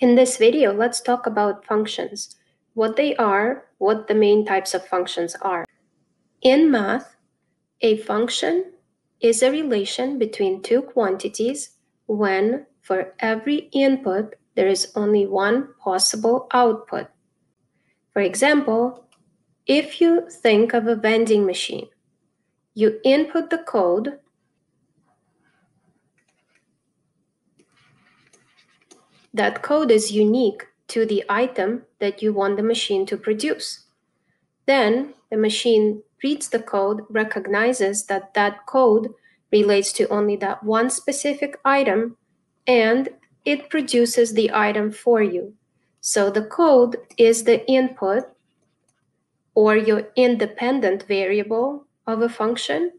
In this video, let's talk about functions, what they are, what the main types of functions are. In math, a function is a relation between two quantities when for every input, there is only one possible output. For example, if you think of a vending machine, you input the code . That code is unique to the item that you want the machine to produce. Then the machine reads the code, recognizes that that code relates to only that one specific item, and it produces the item for you. So the code is the input or your independent variable of a function,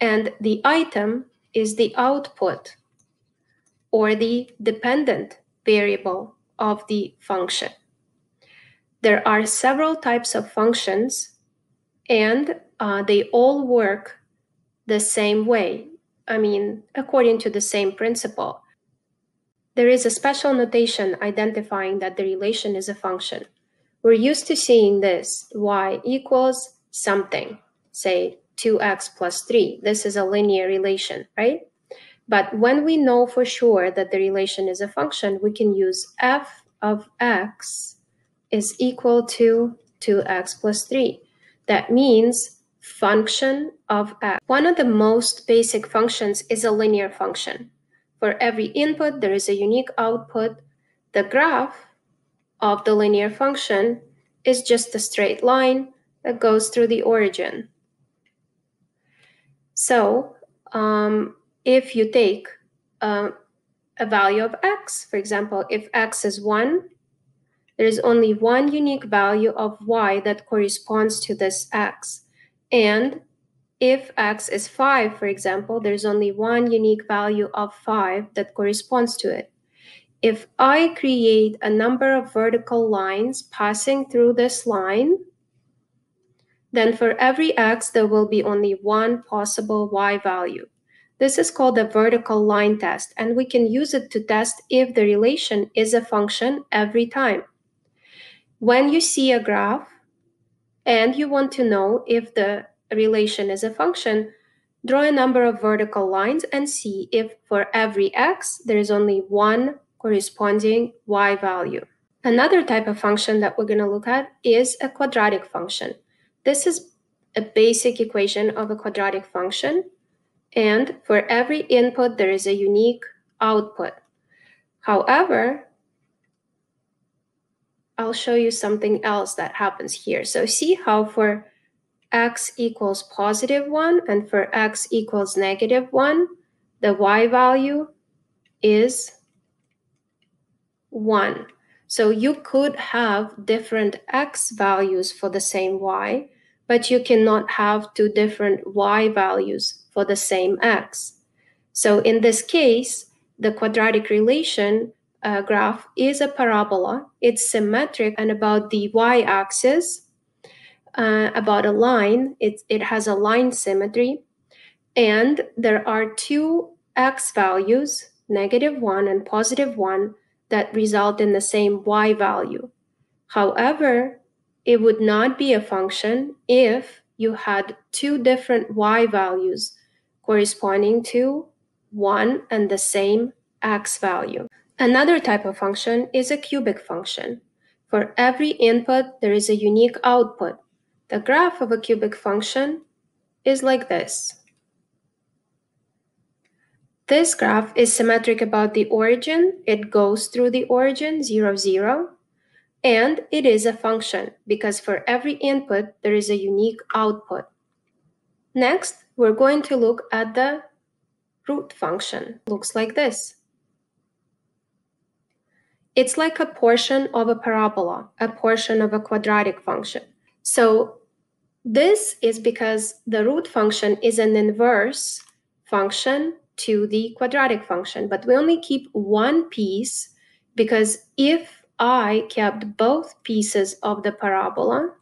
and the item is the output or the dependent variable of the function. There are several types of functions, and they all work the same way. I mean, according to the same principle. There is a special notation identifying that the relation is a function. We're used to seeing this, y equals something, say 2x plus 3. This is a linear relation, right? But when we know for sure that the relation is a function, we can use f of x is equal to 2x plus 3. That means function of x. One of the most basic functions is a linear function. For every input, there is a unique output. The graph of the linear function is just a straight line that goes through the origin. So, if you take a value of x, for example, if x is 1, there is only one unique value of y that corresponds to this x. And if x is 5, for example, there is only one unique value of 5 that corresponds to it. If I create a number of vertical lines passing through this line, then for every x, there will be only one possible y value. This is called the vertical line test, and we can use it to test if the relation is a function every time. When you see a graph and you want to know if the relation is a function, draw a number of vertical lines and see if for every x, there is only one corresponding y value. Another type of function that we're going to look at is a quadratic function. This is a basic equation of a quadratic function. And for every input, there is a unique output. However, I'll show you something else that happens here. So see how for x equals positive 1 and for x equals negative 1, the y value is 1. So you could have different x values for the same y, but you cannot have two different y values for the same x. So in this case, the quadratic relation graph is a parabola. It's symmetric, and about the y-axis, about a line, it has a line symmetry. And there are two x values, negative 1 and positive 1, that result in the same y value. However, it would not be a function if you had two different y values corresponding to one and the same x value. Another type of function is a cubic function. For every input, there is a unique output. The graph of a cubic function is like this. This graph is symmetric about the origin. It goes through the origin, 0, 0. And it is a function because for every input, there is a unique output. Next, we're going to look at the root function. Looks like this. It's like a portion of a parabola, a portion of a quadratic function. So this is because the root function is an inverse function to the quadratic function, but we only keep one piece because if I kept both pieces of the parabola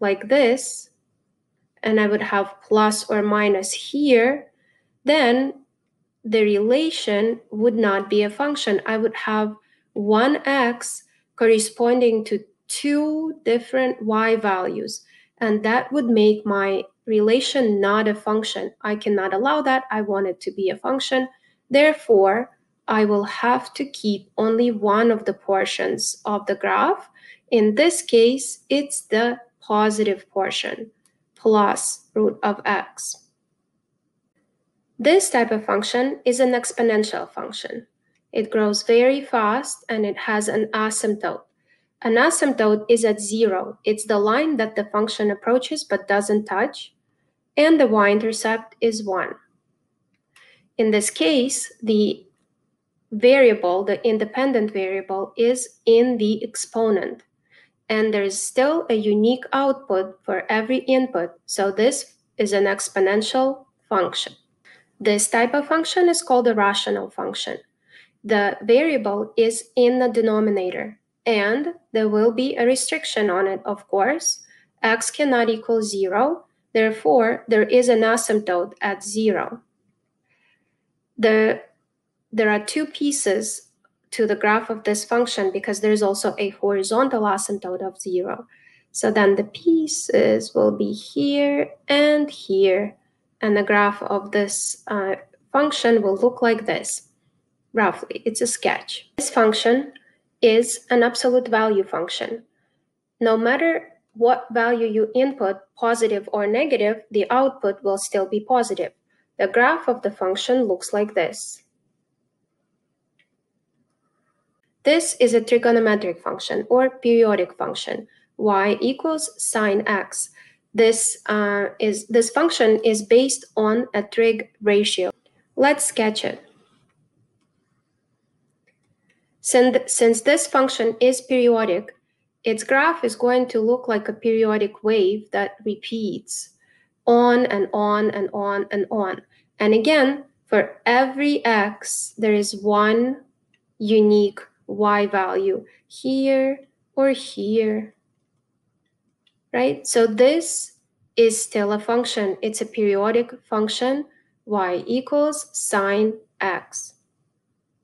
like this, and I would have plus or minus here, then the relation would not be a function. I would have 1x corresponding to two different y values. And that would make my relation not a function. I cannot allow that. I want it to be a function. Therefore, I will have to keep only one of the portions of the graph. In this case, it's the positive portion plus root of x. This type of function is an exponential function. It grows very fast and it has an asymptote. An asymptote is at zero. It's the line that the function approaches but doesn't touch, and the y-intercept is 1. In this case, the variable, the independent variable, is in the exponent, and there is still a unique output for every input, so this is an exponential function. This type of function is called a rational function. The variable is in the denominator, and there will be a restriction on it, of course. X cannot equal 0, therefore there is an asymptote at 0. There are two pieces to the graph of this function because there's also a horizontal asymptote of 0. So then the pieces will be here and here, and the graph of this function will look like this, roughly. It's a sketch. This function is an absolute value function. No matter what value you input, positive or negative, the output will still be positive. The graph of the function looks like this. This is a trigonometric function or periodic function, y equals sine x. This function is based on a trig ratio. Let's sketch it. Since this function is periodic, its graph is going to look like a periodic wave that repeats on and on and on and on. And again, for every x, there is one unique y value here or here, right? So this is still a function. It's a periodic function, y equals sine x.